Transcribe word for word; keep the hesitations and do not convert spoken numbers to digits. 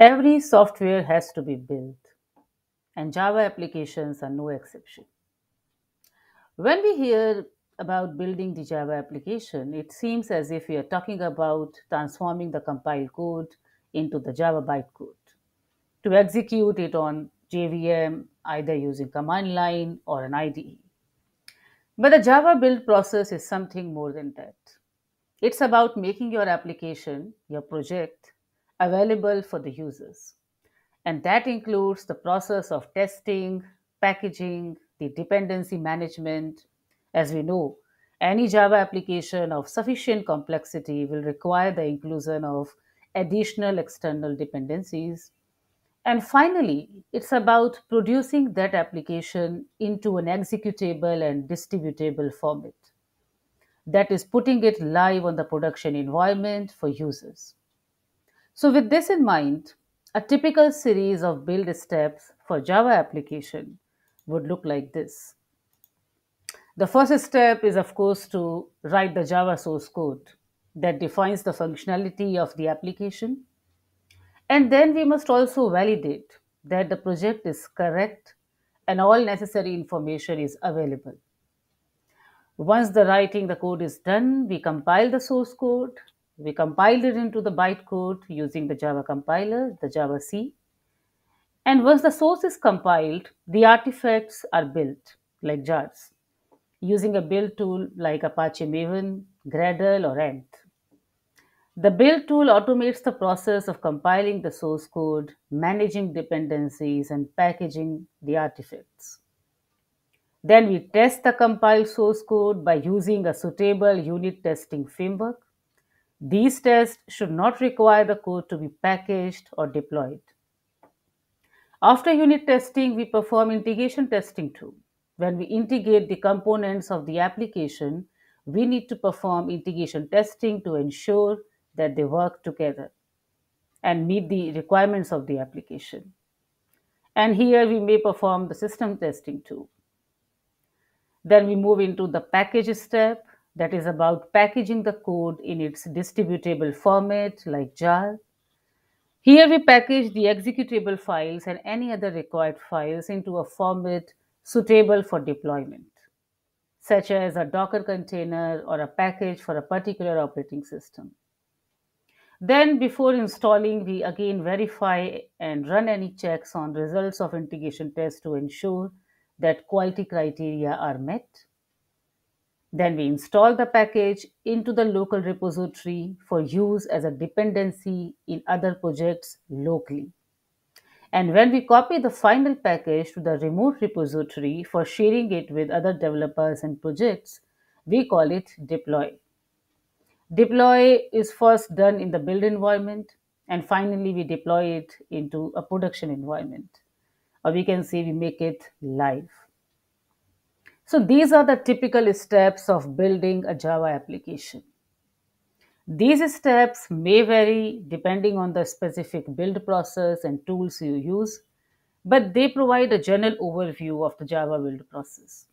Every software has to be built, and Java applications are no exception. When we hear about building the Java application, it seems as if we are talking about transforming the compiled code into the Java bytecode to execute it on J V M, either using command line or an I D E. But the Java build process is something more than that. It's about making your application, your project, available for the users. And that includes the process of testing, packaging, the dependency management. As we know, any Java application of sufficient complexity will require the inclusion of additional external dependencies. And finally, it's about producing that application into an executable and distributable format. That is, putting it live on the production environment for users. So with this in mind, a typical series of build steps for Java application would look like this. The first step is, of course, to write the Java source code that defines the functionality of the application. And then we must also validate that the project is correct and all necessary information is available. Once the writing the code is done, we compile the source code. We compile it into the bytecode using the Java compiler, the Javac. And once the source is compiled, the artifacts are built like jars using a build tool like Apache Maven, Gradle, or Ant. The build tool automates the process of compiling the source code, managing dependencies, and packaging the artifacts. Then we test the compiled source code by using a suitable unit testing framework. These tests should not require the code to be packaged or deployed. After unit testing, we perform integration testing too. When we integrate the components of the application, we need to perform integration testing to ensure that they work together and meet the requirements of the application. And here we may perform the system testing too. Then we move into the package step, that is about packaging the code in its distributable format like jar. Here we package the executable files and any other required files into a format suitable for deployment, such as a Docker container or a package for a particular operating system. Then before installing, we again verify and run any checks on results of integration tests to ensure that quality criteria are met. Then we install the package into the local repository for use as a dependency in other projects locally. And when we copy the final package to the remote repository for sharing it with other developers and projects, we call it deploy. Deploy is first done in the build environment, and finally we deploy it into a production environment, or we can say we make it live. So these are the typical steps of building a Java application. These steps may vary depending on the specific build process and tools you use, but they provide a general overview of the Java build process.